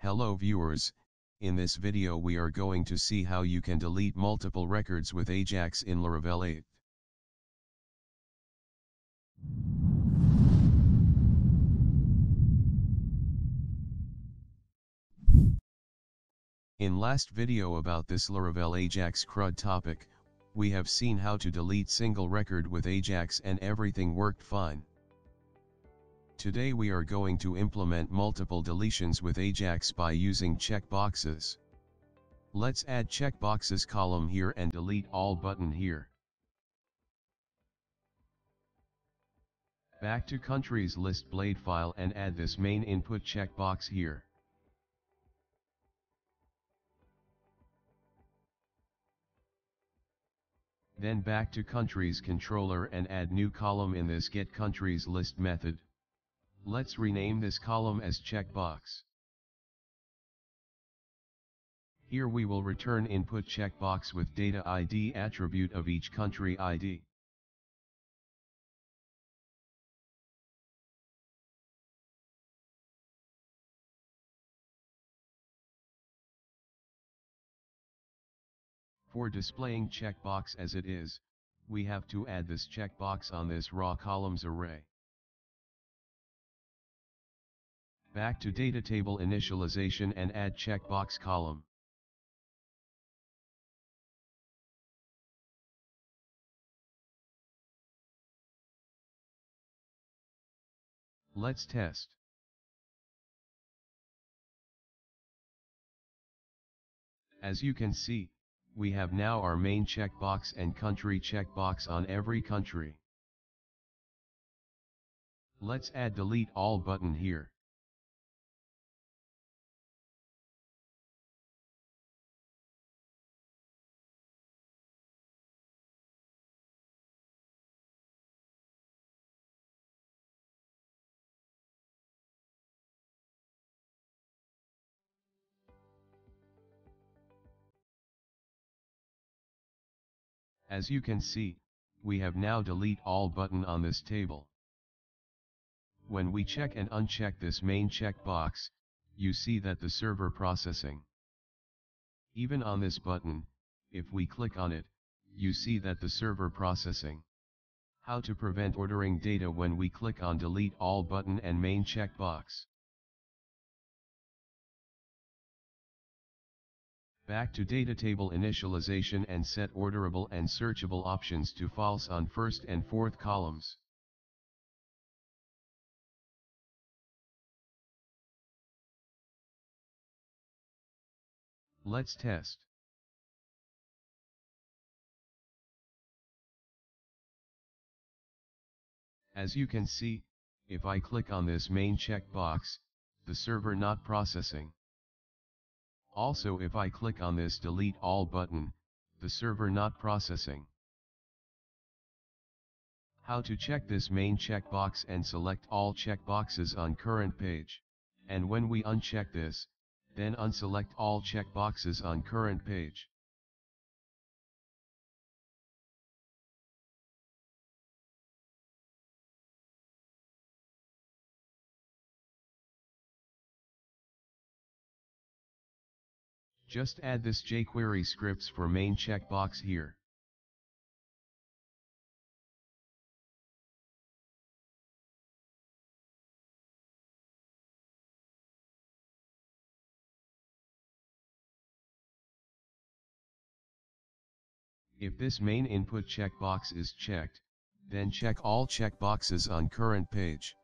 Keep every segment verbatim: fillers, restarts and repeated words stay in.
Hello viewers, in this video we are going to see how you can delete multiple records with Ajax in Laravel eight. In last video about this Laravel Ajax C R U D topic, we have seen how to delete single record with Ajax and everything worked fine. Today we are going to implement multiple deletions with Ajax by using checkboxes. Let's add checkboxes column here and delete all button here. Back to countries list blade file and add this main input checkbox here. Then back to countries controller and add new column in this get countries list method. Let's rename this column as checkbox. Here we will return input checkbox with data I D attribute of each country I D. For displaying checkbox as it is, we have to add this checkbox on this raw columns array. Back to data table initialization and add checkbox column. Let's test. As you can see, we have now our main checkbox and country checkbox on every country. Let's add delete all button here. As you can see, we have now delete all button on this table. When we check and uncheck this main checkbox, you see that the server processing. Even on this button, if we click on it, you see that the server processing. How to prevent ordering data when we click on delete all button and main checkbox. Back to data table initialization and set orderable and searchable options to false on first and fourth columns. Let's test. As you can see, if I click on this main checkbox, the server not processing. Also if I click on this delete all button, the server not processing. How to check this main checkbox and select all checkboxes on current page, and when we uncheck this, then unselect all checkboxes on current page. Just add this jQuery scripts for main checkbox here. If this main input checkbox is checked, then check all checkboxes on current page.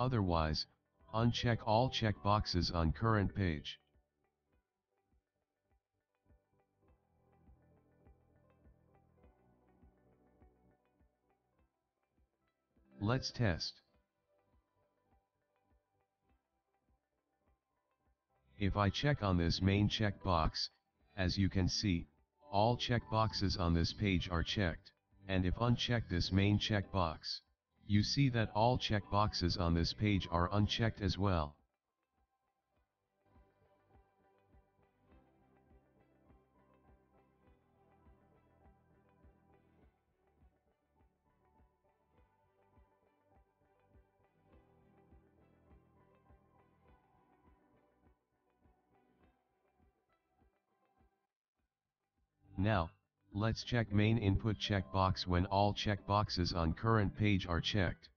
Otherwise, uncheck all checkboxes on current page. Let's test. If I check on this main checkbox, as you can see, all checkboxes on this page are checked, and if uncheck this main checkbox, you see that all checkboxes on this page are unchecked as well. Now, let's check main input checkbox when all checkboxes on current page are checked.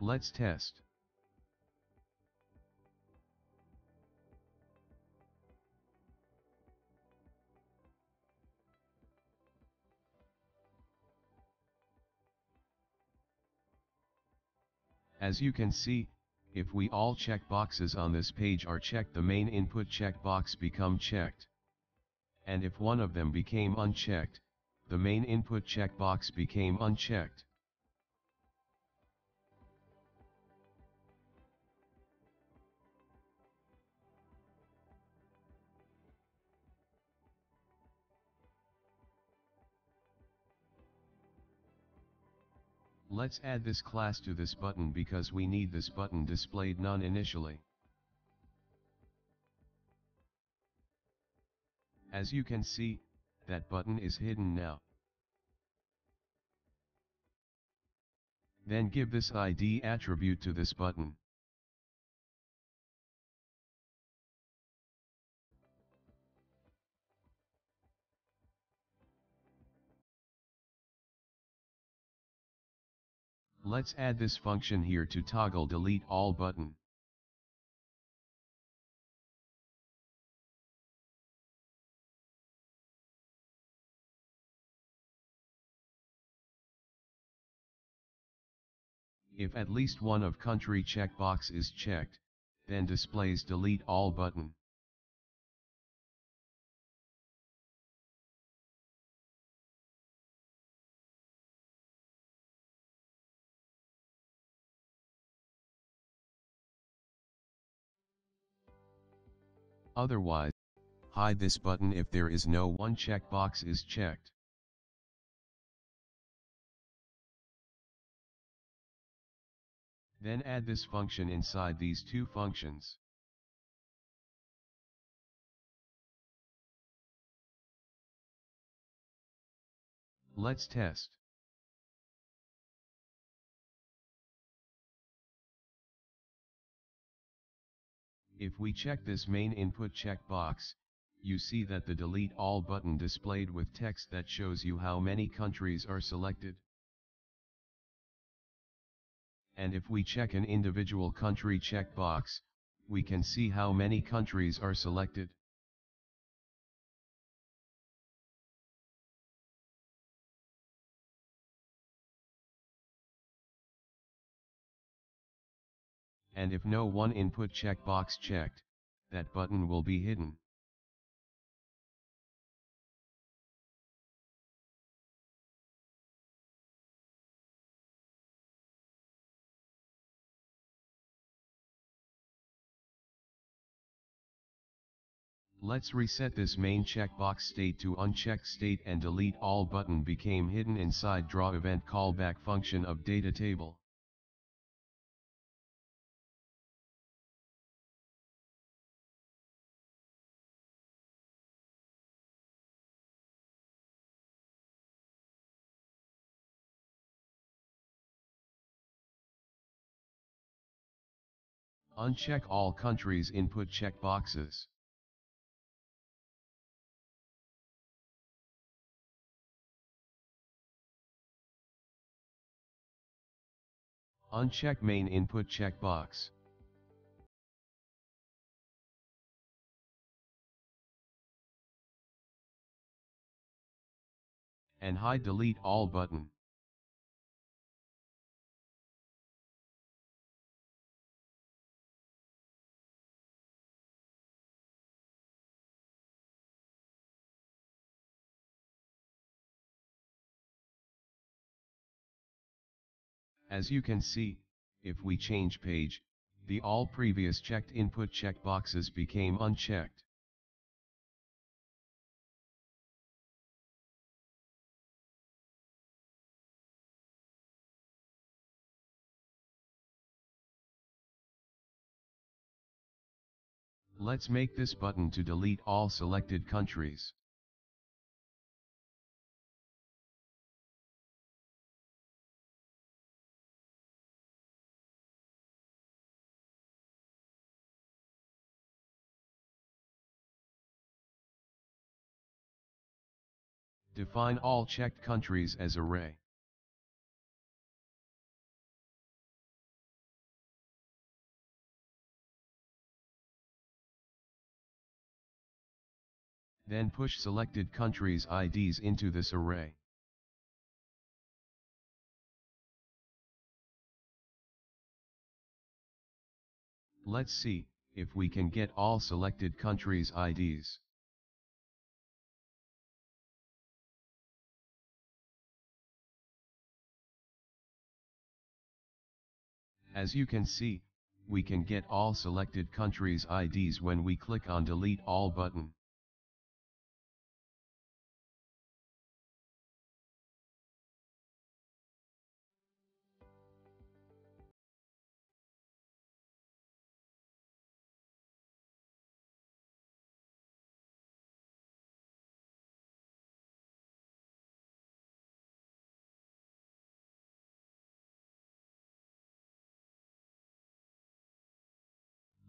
Let's test. As you can see, if we all checkboxes on this page are checked, the main input checkbox become checked. And if one of them became unchecked, the main input checkbox became unchecked. Let's add this class to this button because we need this button displayed none initially. As you can see, that button is hidden now. Then give this I D attribute to this button. Let's add this function here to toggle delete all button. If at least one of country checkbox is checked, then displays delete all button. Otherwise, hide this button if there is no one checkbox is checked. Then add this function inside these two functions. Let's test. If we check this main input checkbox, you see that the delete all button displayed with text that shows you how many countries are selected. And if we check an individual country checkbox, we can see how many countries are selected. And if no one input checkbox checked, that button will be hidden. Let's reset this main checkbox state to unchecked state and delete all button became hidden inside draw event callback function of data table. Uncheck all countries input checkboxes. Uncheck main input checkbox. and hide delete all button. As you can see, if we change page, the all previous checked input checkboxes became unchecked. Let's make this button to delete all selected countries. Define all checked countries as array. Then push selected countries' I Ds into this array. Let's see if we can get all selected countries' I Ds. As you can see, we can get all selected countries' I Ds when we click on Delete All button.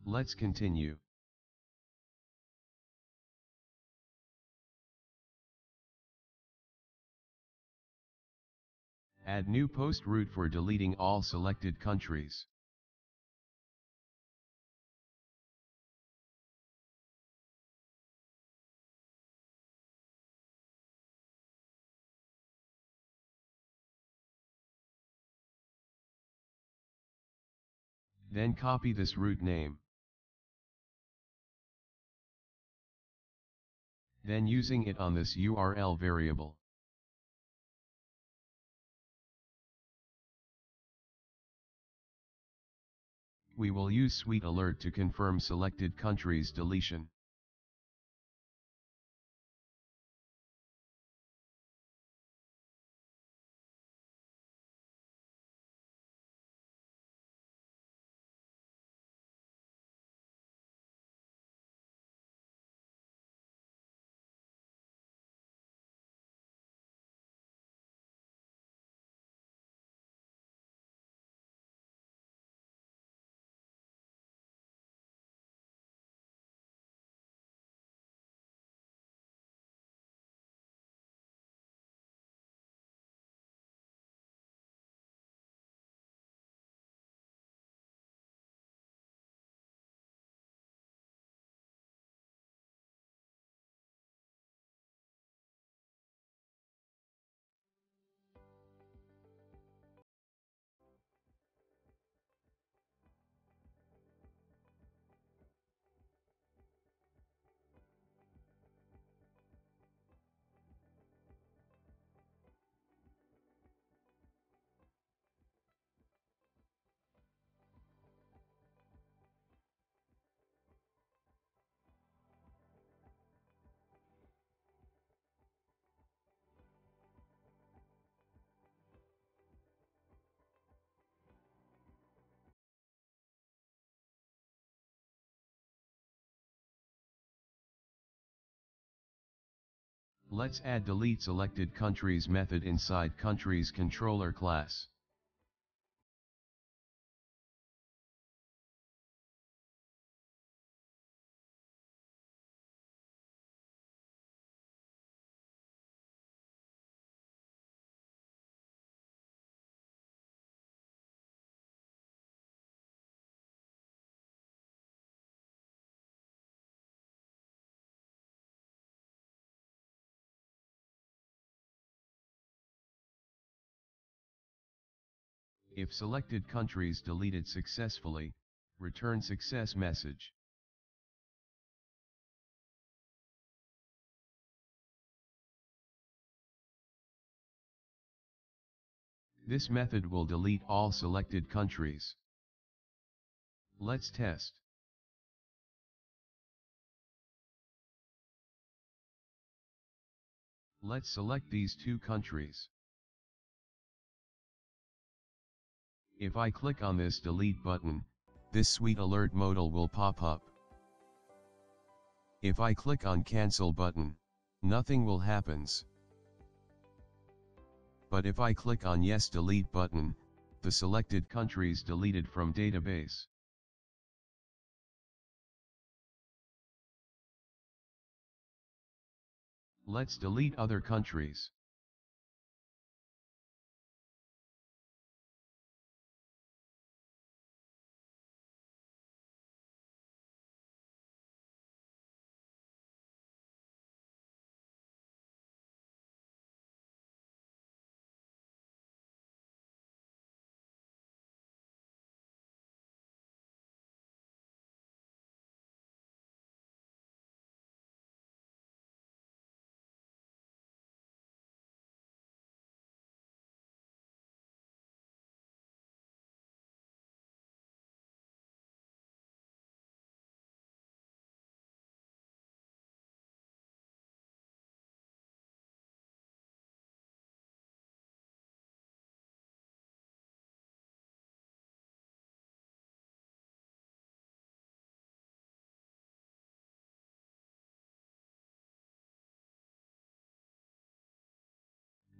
Let's continue. Add new post route for deleting all selected countries. Then copy this route name. Then using it on this U R L variable. We will use SweetAlert to confirm selected countries deletion. Let's add delete selected countries method inside CountriesController class. If selected countries deleted successfully, return success message. This method will delete all selected countries. Let's test. Let's select these two countries. If I click on this delete button, this SweetAlert modal will pop up. If I click on cancel button, nothing will happen. But if I click on yes delete button, the selected countries deleted from database. Let's delete other countries.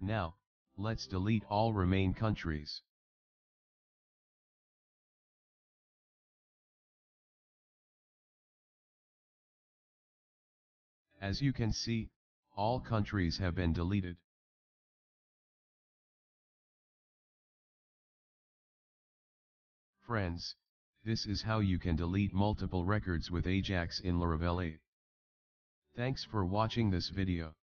Now, let's delete all remaining countries. As you can see, all countries have been deleted. Friends, this is how you can delete multiple records with Ajax in Laravel eight. Thanks for watching this video.